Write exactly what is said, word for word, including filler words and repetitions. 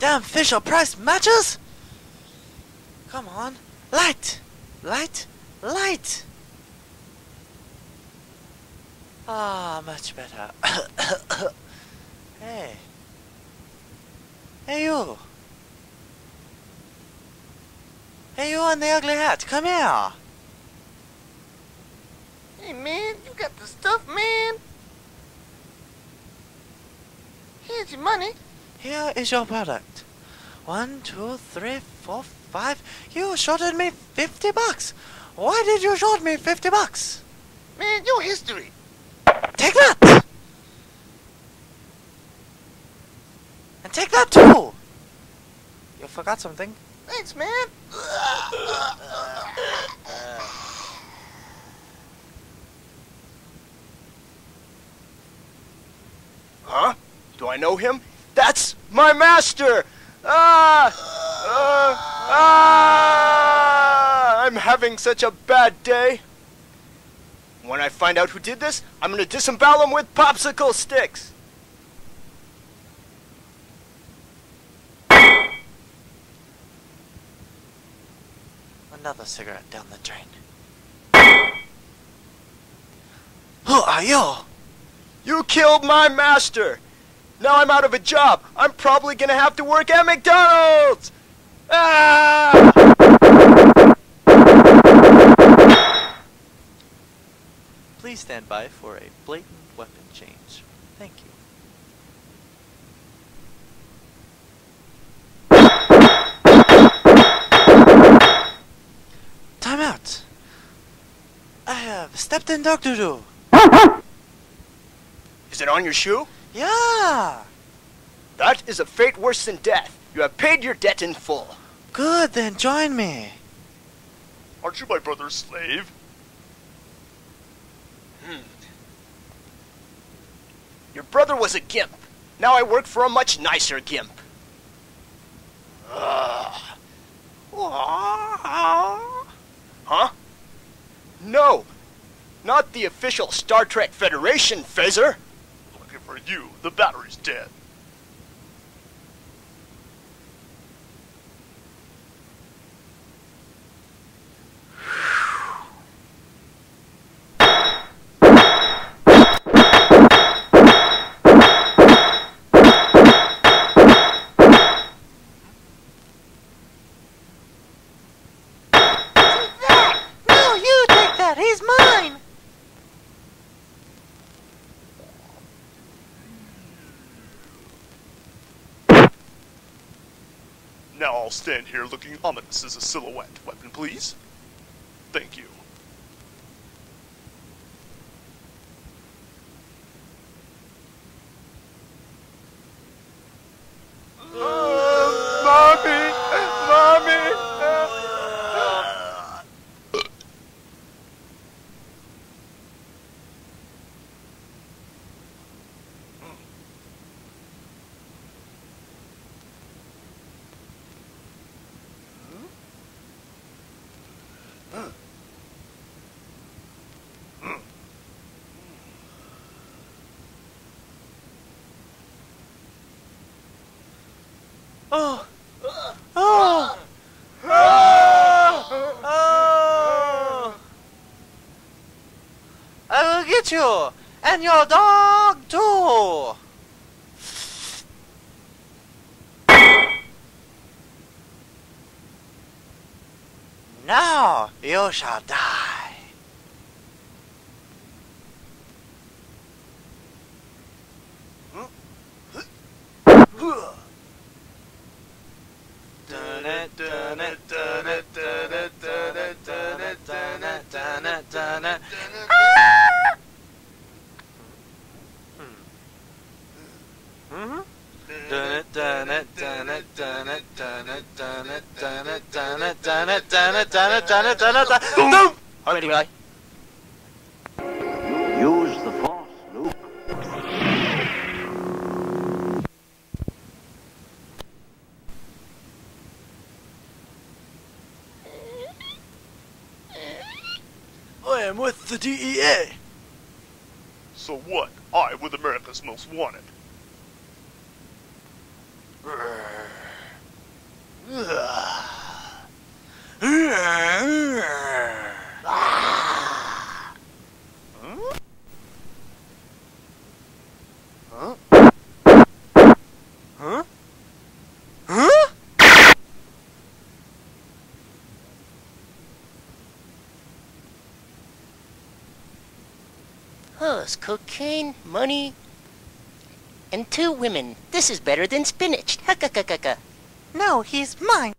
Damn Fisher Price matches! Come on, light! Light! Light! Ah, much better. Hey. Hey you! Hey you and the ugly hat, come here! Hey man, you got the stuff, man! Here's your money! Here is your product. One, two, three, four, five. You shorted me fifty bucks. Why did you short me fifty bucks? Man, your history. Take that. And take that too. You forgot something. Thanks, man. Huh? Do I know him? That's my master! Ah! Uh, ah! I'm having such a bad day. When I find out who did this, I'm gonna disembowel him with popsicle sticks. Another cigarette down the drain. Who are you? You killed my master! Now I'm out of a job. I'm probably gonna have to work at McDonald's! Ah! Please stand by for a blatant weapon change. Thank you. Time out. I have stepped in dog doo-doo. Is it on your shoe? Yeah! That is a fate worse than death. You have paid your debt in full. Good, then join me. Aren't you my brother's slave? Hmm. Your brother was a gimp. Now I work for a much nicer gimp. Ugh. Huh? No! Not the official Star Trek Federation, Phaser! For you, the battery's dead. Now I'll stand here looking ominous as a silhouette. Weapon, please. Thank you. Uh, mommy! Mommy! Uh. Oh! Oh! Oh! Oh! get you! And your dog, too! Now you shall die. Already, right? Use the force, Luke. I am with the D E A. So what? I with America's Most Wanted. Cocaine, money, and two women. This is better than spinach. Ha ha ha ha. No, he's mine.